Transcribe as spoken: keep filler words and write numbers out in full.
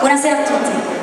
Buonasera a tutti.